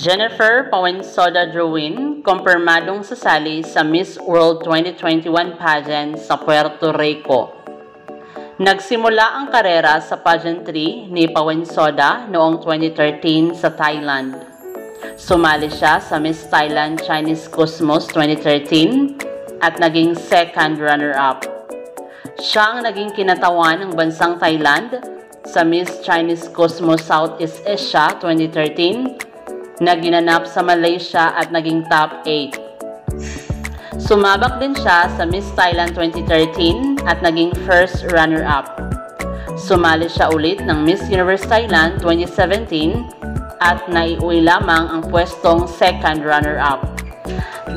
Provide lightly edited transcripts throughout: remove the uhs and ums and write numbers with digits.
Jennifer Paweensuda Drouin, kumpirmadong sasali sa Miss World 2021 pageant sa Puerto Rico. Nagsimula ang karera sa pageantry ni Paweensuda noong 2013 sa Thailand. Sumali siya sa Miss Thailand Chinese Cosmos 2013 at naging second runner-up. Siya ang naging kinatawan ng bansang Thailand sa Miss Chinese Cosmos Southeast Asia 2013 na ginanap sa Malaysia at naging top 8. Sumabak din siya sa Miss Thailand 2013 at naging first runner-up. Sumali siya ulit ng Miss Universe Thailand 2017 at naiuwi lamang ang pwestong second runner-up.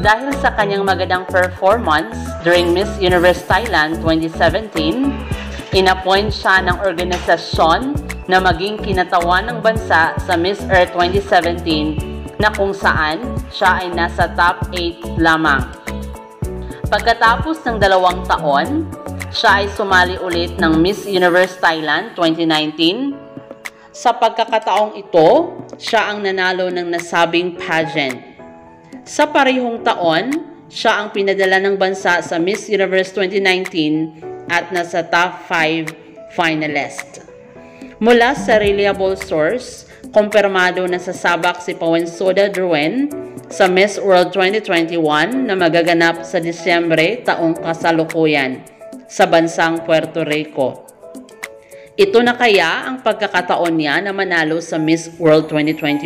Dahil sa kanyang magandang performance during Miss Universe Thailand 2017, inappoint siya ng organisasyon na maging kinatawan ng bansa sa Miss Earth 2017 na kung saan siya ay nasa top 8 lamang. Pagkatapos ng 2 taon, siya ay sumali ulit ng Miss Universe Thailand 2019. Sa pagkakataong ito, siya ang nanalo ng nasabing pageant. Sa parehong taon, siya ang pinadala ng bansa sa Miss Universe 2019 at nasa top 5 finalist. Mula sa reliable source, kumpirmado na sasabak si Paweensuda Drouin sa Miss World 2021 na magaganap sa Disyembre taong kasalukuyan sa bansang Puerto Rico. Ito na kaya ang pagkakataon niya na manalo sa Miss World 2021?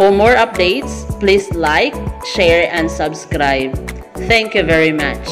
For more updates, please like, share, and subscribe. Thank you very much.